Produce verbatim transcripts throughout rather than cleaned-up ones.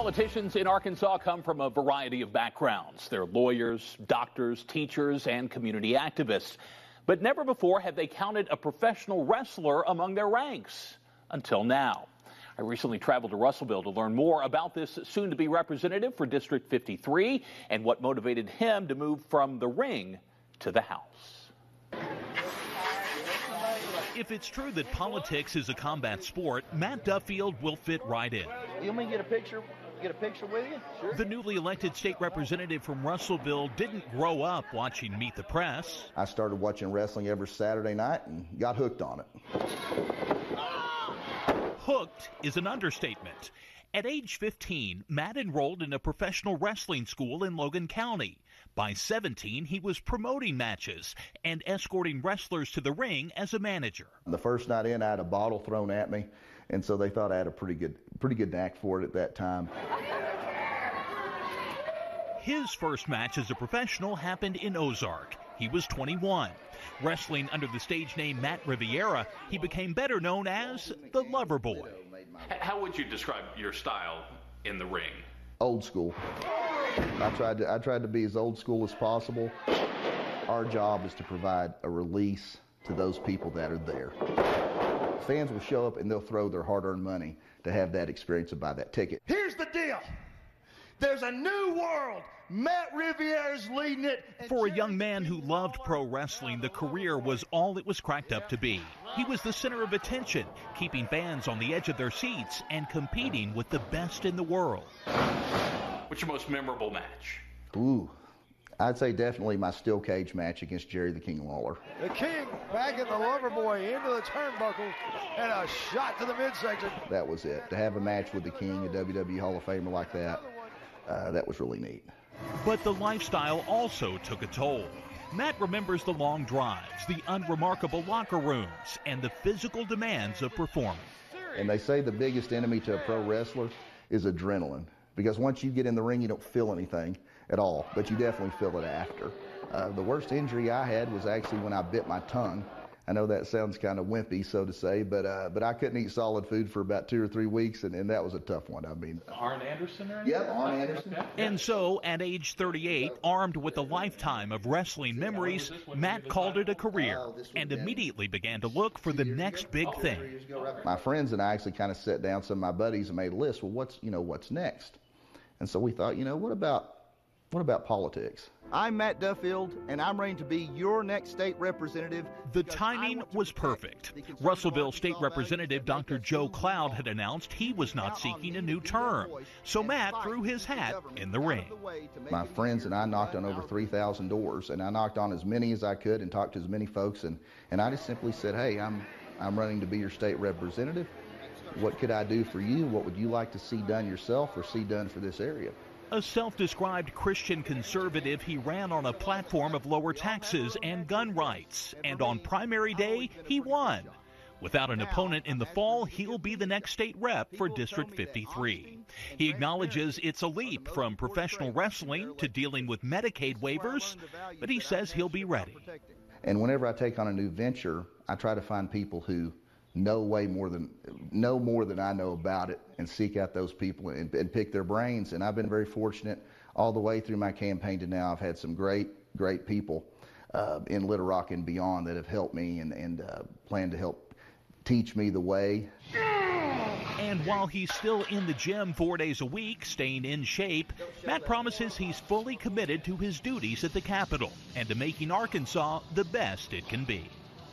Politicians in Arkansas come from a variety of backgrounds. They're lawyers, doctors, teachers, and community activists. But never before have they counted a professional wrestler among their ranks, until now. I recently traveled to Russellville to learn more about this soon-to-be representative for District fifty-three and what motivated him to move from the ring to the house. If it's true that politics is a combat sport, Matt Duffield will fit right in. You want me to get a picture? Get a picture with you? Sure. The newly elected state representative from Russellville didn't grow up watching Meet the Press. I started watching wrestling every Saturday night and got hooked on it. Hooked is an understatement. At age fifteen, Matt enrolled in a professional wrestling school in Logan County. By seventeen, he was promoting matches and escorting wrestlers to the ring as a manager. The first night in, I had a bottle thrown at me, and so they thought I had a pretty good, pretty good knack for it at that time. His first match as a professional happened in Ozark. He was twenty-one. Wrestling under the stage name Matt Riviera, he became better known as the Lover Boy. How would you describe your style in the ring? Old school. I tried to, I tried to be as old school as possible. Our job is to provide a release to those people that are there. Fans will show up and they'll throw their hard-earned money to have that experience and buy that ticket. Here's the deal. There's a new world. Matt Riviera's leading it. For a young man who loved pro wrestling, the career was all it was cracked up to be. He was the center of attention, keeping fans on the edge of their seats and competing with the best in the world. What's your most memorable match? Ooh, I'd say definitely my steel cage match against Jerry the King Lawler. The King backing the Lover Boy into the turnbuckle and a shot to the midsection. That was it. To have a match with the King, a W W E Hall of Famer like that, uh, that was really neat. But the lifestyle also took a toll. Matt remembers the long drives, the unremarkable locker rooms, and the physical demands of performing. And they say the biggest enemy to a pro wrestler is adrenaline, because once you get in the ring, you don't feel anything at all, but you definitely feel it after. Uh, the worst injury I had was actually when I bit my tongue. I know that sounds kind of wimpy, so to say, but uh, but I couldn't eat solid food for about two or three weeks, and, and that was a tough one. I mean, Arn Anderson, or yeah, Arn Anderson. And so, at age thirty-eight, armed with a lifetime of wrestling memories, Matt called it a career and immediately began to look for the next big thing. My friends and I actually kind of sat down, some of my buddies, and made a list. Well, what's you know what's next? And so we thought, you know, what about what about politics? I'm Matt Duffield, and I'm ready to be your next state representative. The timing was perfect. Russellville State Representative Doctor Joe Cloud had announced he was not seeking a new term, so Matt threw his hat in the ring. My friends and I knocked on over three thousand doors, and I knocked on as many as I could and talked to as many folks, and, and I just simply said, hey, I'm, I'm running to be your state representative. What could I do for you? What would you like to see done yourself or see done for this area? A self-described Christian conservative, he ran on a platform of lower taxes and gun rights. And on primary day, he won. Without an opponent in the fall, he'll be the next state rep for District fifty-three. He acknowledges it's a leap from professional wrestling to dealing with Medicaid waivers, but he says he'll be ready. And whenever I take on a new venture, I try to find people who know way more than know more than I know about it and seek out those people and, and pick their brains. And I've been very fortunate all the way through my campaign to now. I've had some great, great people uh, in Little Rock and beyond that have helped me and, and uh, plan to help teach me the way. And while he's still in the gym four days a week, staying in shape, Matt promises he's fully committed to his duties at the Capitol and to making Arkansas the best it can be.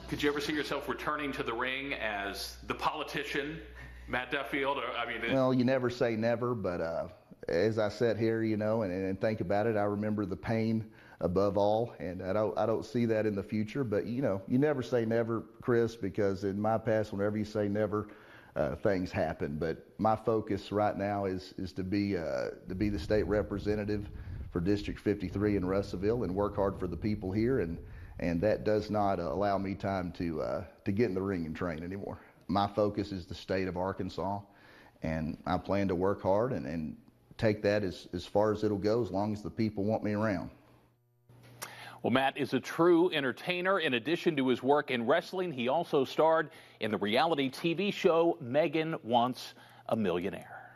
Could you ever see yourself returning to the ring as the politician, Matt Duffield? Or, I mean, well, you never say never, but uh, as I sat here, you know, and, and think about it, I remember the pain above all, and I don't, I don't see that in the future. But, you know, you never say never, Chris, because in my past, whenever you say never, uh, things happen. But my focus right now is is to be uh, to be the state representative for District fifty-three in Russellville and work hard for the people here. And. And that does not allow me time to uh, to get in the ring and train anymore. My focus is the state of Arkansas, and I plan to work hard and, and take that as, as far as it'll go, as long as the people want me around. Well, Matt is a true entertainer. In addition to his work in wrestling, he also starred in the reality T V show Megan Wants a Millionaire.